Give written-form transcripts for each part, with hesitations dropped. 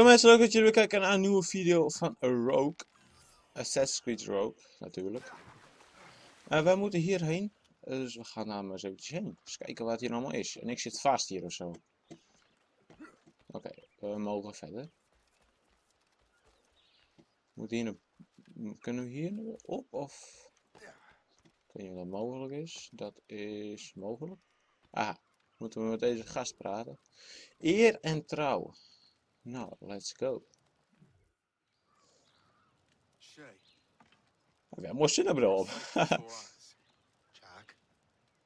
Yo mensen, leuk dat jullie weer kijken naar een nieuwe video van Rogue. Assassin's Creed Rogue, natuurlijk. Wij moeten hierheen, dus we gaan daar maar eens eventjes heen. Eens kijken wat hier allemaal is. En ik zit vast hier ofzo. Oké, we mogen verder. Moet hier kunnen we hier op of... Ik weet niet of dat mogelijk is. Dat is mogelijk. Aha, moeten we met deze gast praten. Eer en trouw. Nou, let's go. Shay. We have more cinnabro. Jack.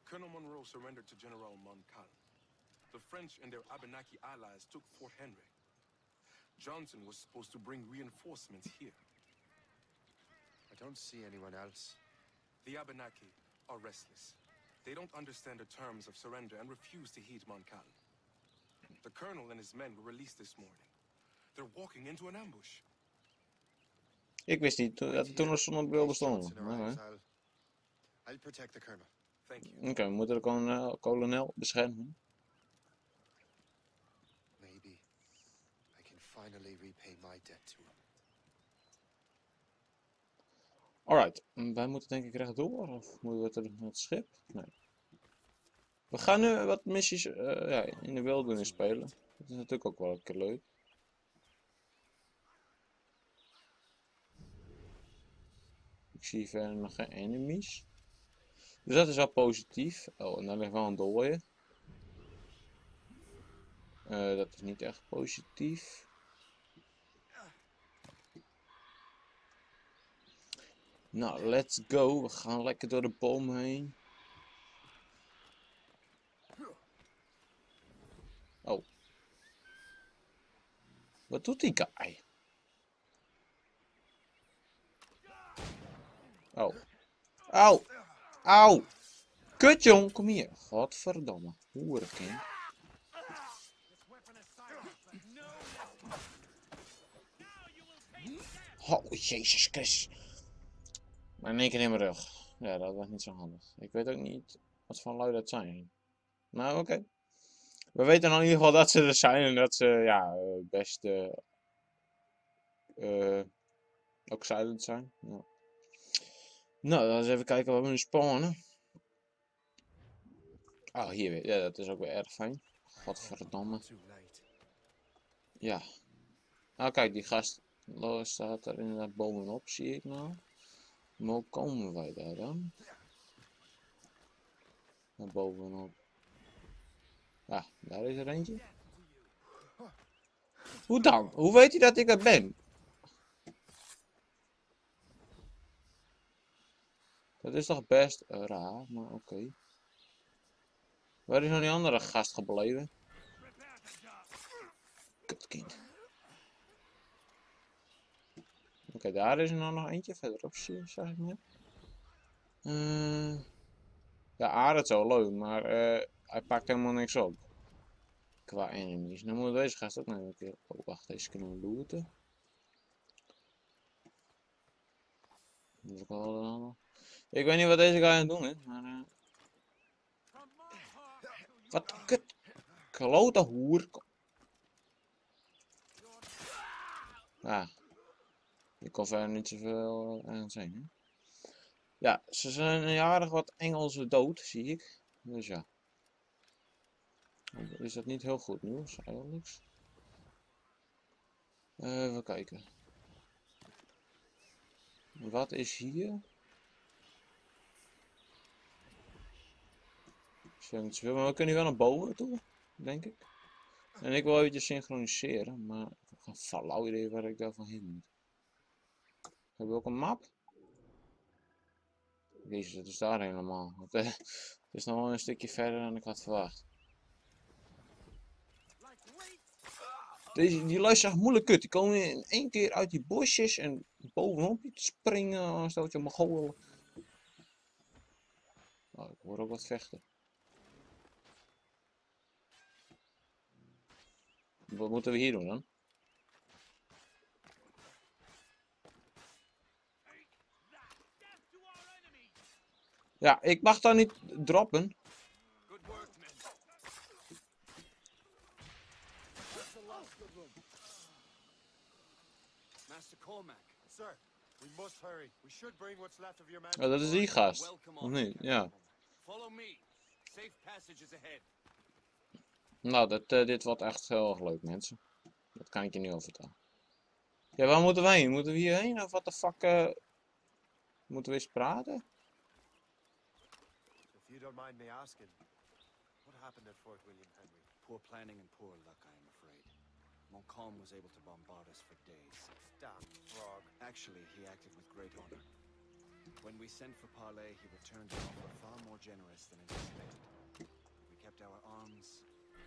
Colonel Monroe surrendered to General Moncal. The French and their Abenaki allies took Fort Henry. Johnson was supposed to bring reinforcements here. I don't see anyone else. The Abenaki are restless. They don't understand the terms of surrender and refuse to heed Moncal. The colonel and his men were released this morning. They're walking into an ambush. Ik wist niet dat er toen nog zonnebril bestond. I'll protect the colonel. Thank you. Oké, we moeten de kolonel beschermen. Maybe I can finally repay my debt to him. Alright, wij moeten denk ik rechtdoor, of moeten we terug naar het schip? Nee. We gaan nu wat missies in de wildernis spelen. Dat is natuurlijk ook wel een keer leuk. Ik zie verder nog geen enemies. Dus dat is al positief. Oh, en daar ligt wel een dooie. Dat is niet echt positief. Nou, let's go. We gaan lekker door de boom heen. Oh. Wat doet die guy? Oh. Au. Au. Kut jong, kom hier. Godverdamme. Hoerenkind. Oh, Jezus Christus. Maar in één keer in mijn rug. Ja, dat was niet zo handig. Ik weet ook niet wat voor lui dat zijn. Nou, oké. We weten in ieder geval dat ze er zijn en dat ze, ja, best ook silent zijn. Ja. Nou, laten we even kijken wat we nu spawnen. Oh, hier weer. Ja, dat is ook weer erg fijn. Godverdomme. Ja. Nou, kijk, die gast staat er inderdaad bovenop, zie ik nou. Maar hoe komen wij daar dan? Naar bovenop. Ah, daar is er eentje. Hoe dan? Hoe weet hij dat ik er ben? Dat is toch best raar, maar oké. Waar is nou die andere gast gebleven? Kutkind. Oké, daar is er nou nog eentje verderop, zag ik net. Ja, aardig zo leuk, maar hij pakt helemaal niks op. Qua enemies. Nou moet deze gast ook nog een keer... Oh, wacht, deze kunnen we looten. Ik weet niet wat deze guy aan het doen is, maar... Wat kut... Klote hoer... Ah. Ik kon verder niet zoveel aan zijn, hè? Ja, ze zijn een jarig wat Engelsen dood, zie ik. Dus ja. Is dat niet heel goed nieuws, eigenlijk? Even kijken. Wat is hier? Niet zoveel, maar we kunnen hier wel naar boven toe, denk ik. En ik wil eventjes synchroniseren, maar ik heb geen flauw idee waar ik daarvan heen moet. Hebben we ook een map? Jezus, dat is daar helemaal. Het is nog wel een stukje verder dan ik had verwacht. Deze, die lui zag moeilijk kut. Die komen in één keer uit die bosjes en bovenop je te springen. Stoot je Mongolen. Oh, ik hoor ook wat vechten. Wat moeten we hier doen dan? Ja, ik mag daar niet droppen. Master Cormac. Sir, we must hurry. We should bring what's left of your man. Oh, dat is die gast. Of niet? Ja. Follow me. Safe passages ahead. Nou, dit wordt echt heel erg leuk, mensen. Dat kan ik je nu al vertellen. Ja, waar moeten we heen? Moeten we hierheen? Of wat de fuck? Moeten we eens praten? If you don't mind me asking, what happened at Fort William Henry? Poor planning and poor luck, I am afraid. Moncal was able to bombard us for days. Damn frog. Actually, he acted with great honor. When we sent for parley, he returned an offer far more generous than anticipated. We kept our arms,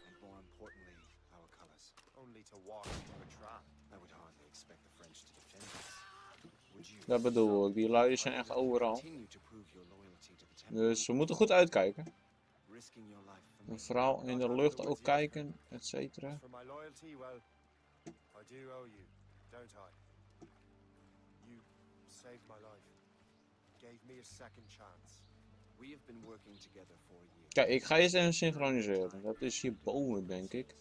and more importantly, our colors. Only to walk into a trap. I would hardly expect the French to defend us. Would you? Dat bedoel ik. Die luiden zijn echt overal. Dus we moeten goed uitkijken. En vooral in de lucht ook kijken, et cetera. Kijk, ik ga eerst even synchroniseren. Dat is hierboven, denk ik.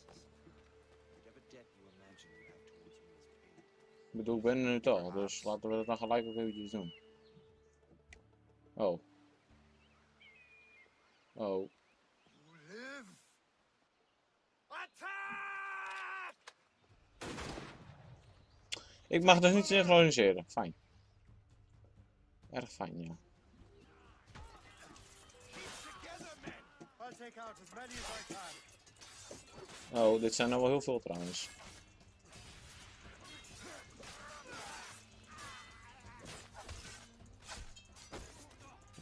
Ik bedoel, ik ben er nu al, dus laten we dat dan gelijk ook eventjes doen. Oh. Oh. Ik mag dus niet synchroniseren. Fijn. Erg fijn, ja. Oh, dit zijn er wel heel veel trouwens.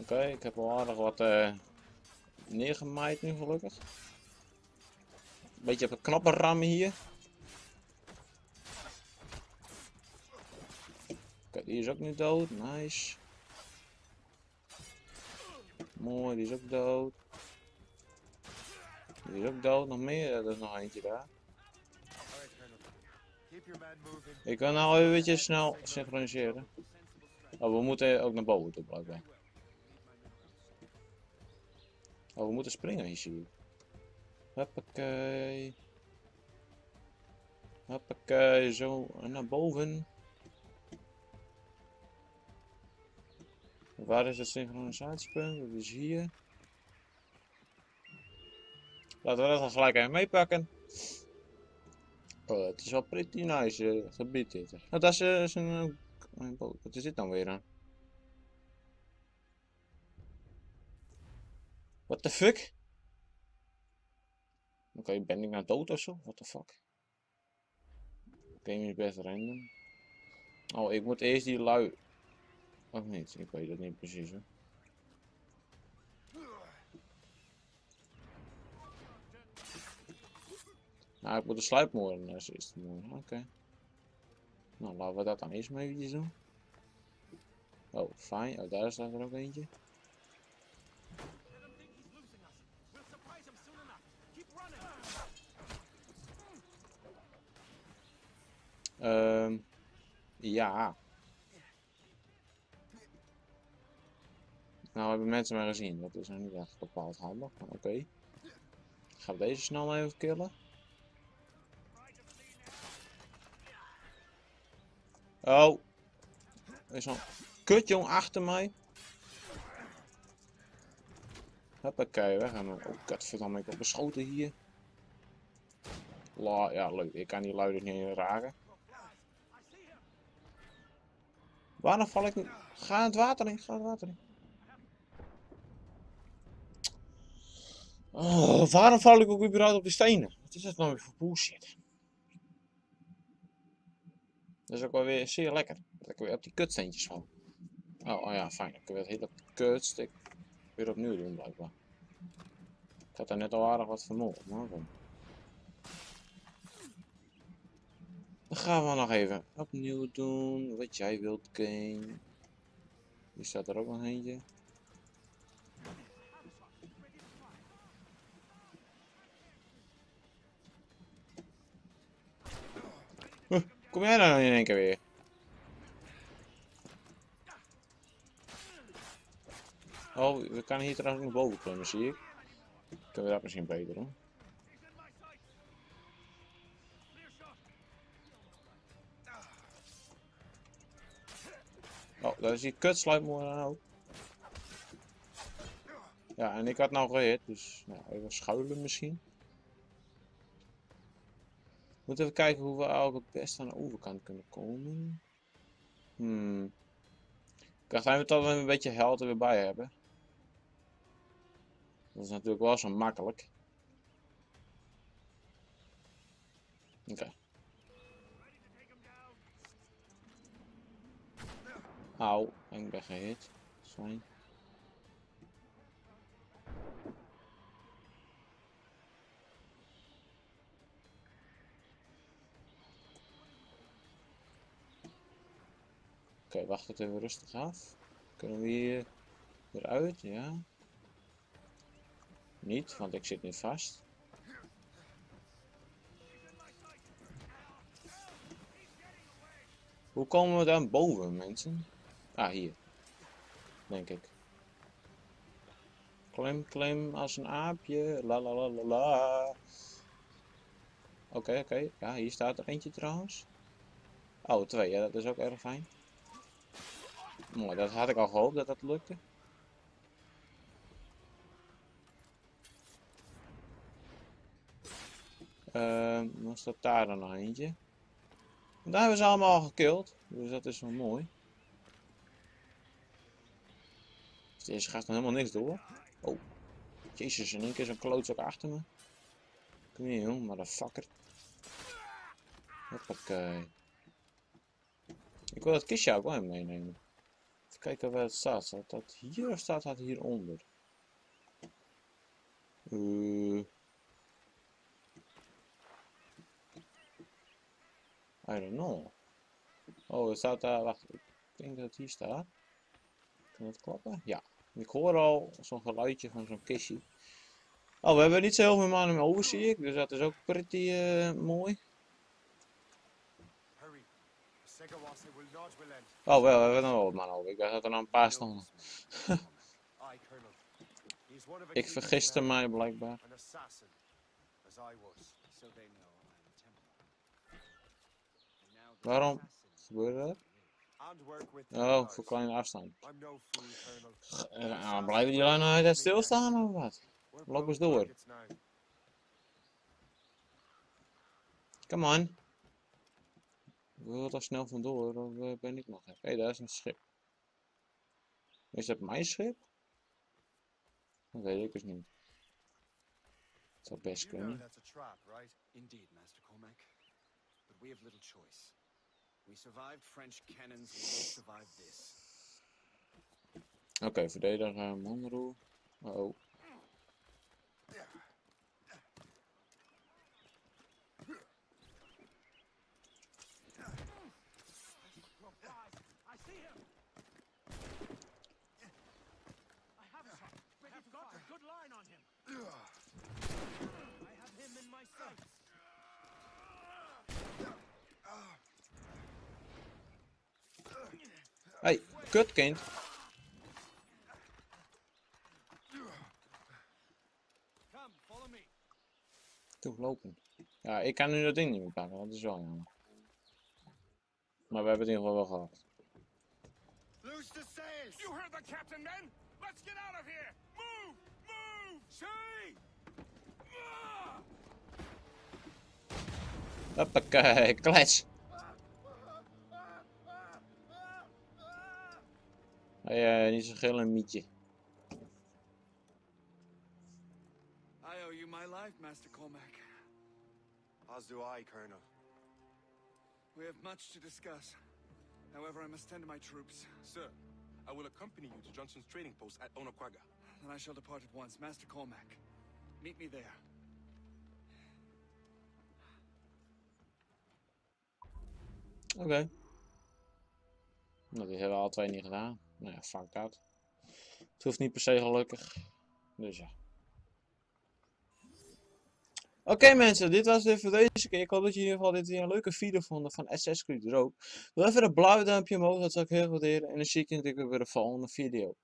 Oké, ik heb al aardig wat neergemaaid nu gelukkig. Beetje op een knappe rammen hier. Kijk, die is ook nu dood. Nice. Mooi, die is ook dood. Die is ook dood. Nog meer, er is nog eentje daar. Ik kan nou even een beetje snel synchroniseren. Oh, we moeten ook naar boven toe blijkbaar. Oh, we moeten springen hier, zie je. Hoppakee. Hoppakee, zo naar boven. Waar is het synchronisatiepunt? Dat is hier. Laten we dat dan gelijk even meepakken. Oh, het is wel pretty nice gebied dit. Nou, dat is een boot. Wat is dit dan weer dan? What the fuck? Oké, ben ik nou dood ofzo? What the fuck? Game is best random. Oh, ik moet eerst die lui... Of niet, ik weet dat niet precies hoor. Nou, ik moet de sluipmoorden als eerste doen. Oké. Nou, laten we dat dan eerst maar eventjes doen. Oh, fijn. Oh, daar staat er ook eentje. Ja. Nou, hebben mensen maar gezien. Dat is nog niet echt bepaald handig, maar oké. Gaan we deze snel even killen. Oh. Er is zo'n kutjong achter mij. Hoppakee, weg gaan we. Oh, kutverdamme, ik word beschoten hier. La, ja, leuk. Ik kan die luiden niet raken. Waarom val ik niet? Ga het water in, ga het water in. Oh, waarom val ik ook überhaupt op die stenen? Wat is dat nou weer voor bullshit? Dat is ook wel weer zeer lekker. Dat ik weer op die kutsteentjes val. Oh, oh ja, fijn. Dan kunnen we het hele kutstuk weer opnieuw doen, blijkbaar. Ik had daar net al aardig wat vermoord, maar kom. Dan gaan we nog even opnieuw doen wat jij wilt, Kane. Hier staat er ook nog eentje. Kom jij nou in één keer weer? Oh, we kunnen hier trouwens nog boven klimmen, zie ik. Kunnen we dat misschien beter doen? Oh, daar is die kutsluitmoordenaar ook. Ja, en ik had nou gehit, dus nou, even schuilen misschien. We moeten even kijken hoe we ook het best aan de overkant kunnen komen. Ik dacht eigenlijk dat we een beetje held er weer bij hebben. Dat is natuurlijk wel zo makkelijk. Oké. Auw, ik ben gehit. Fijn. Oké, wacht het even rustig af. Kunnen we hier eruit? Ja. Niet, want ik zit nu vast. Hoe komen we dan boven, mensen? Ah, hier. Denk ik. Klim, klim als een aapje. La la la la la. Oké. Ja, hier staat er eentje trouwens. Oh, twee. Ja, dat is ook erg fijn. Mooi, dat had ik al gehoopt dat dat lukte. Dan staat daar dan nog eentje. En daar hebben ze allemaal al gekild, dus dat is wel mooi. Dus deze gaat dan helemaal niks door. Oh, jezus, in één keer zo'n klootzak achter me. Kom hier jong, motherfucker. Hoppakee. Ik wil dat kistje ook wel meenemen. Even kijken waar het staat. Staat dat hier of staat dat hieronder? I don't know. Oh, het staat daar. Wacht, ik denk dat het hier staat. Kan dat kloppen? Ja. Ik hoor al zo'n geluidje van zo'n kistje. Oh, we hebben niet zo heel veel mannen meer over, zie ik. Dus dat is ook pretty mooi. Oh, wel, we hebben nog wel wat mannen over. Ik dacht dat er nog een paar stonden. Ik vergiste mij blijkbaar. Waarom gebeurde dat? Oh, voor kleine afstand. Blijven die lui nou uit stilstaan of wat? Loop eens door. Come on. Ik wil daar snel vandoor, dan ben ik nog even. Hé, daar is een schip. Is dat mijn schip? Dat weet ik dus niet. Dat zou best kunnen. We have little choice. We survived French cannons, we will survive this. Oké, verdediger Monroe. Oh. I have got a good line on him. I have him in my sights. Hey, kutkind. Toe, lopen. Ja, ik kan nu dat ding niet meer pakken, dat is wel jammer. Maar we hebben het in ieder geval wel gehad. Loose the sails! You heard the captain, men? Let's get out of here! Move! Move! Shay! Hoppakee, klets! Hey, niet zo'n gillen mietje. I owe you my life, Master Cormac. As do I, Colonel. We have much to discuss. However, I must tend to my troops. Sir, I will accompany you to Johnson's trading post at Onoquaga. Then I shall depart at once, Master Cormac. Meet me there. Oké. Nou, die hebben we al twee niet gedaan. Nou ja, fuck dat. Het hoeft niet per se gelukkig. Dus ja. Oké, mensen, dit was het weer voor deze keer. Ik hoop dat jullie in ieder geval dit weer een leuke video vonden van Assassin's Creed Rogue. Doe even een blauw duimpje omhoog, dat zou ik heel goed waarderen. En dan zie ik je natuurlijk weer bij de volgende video.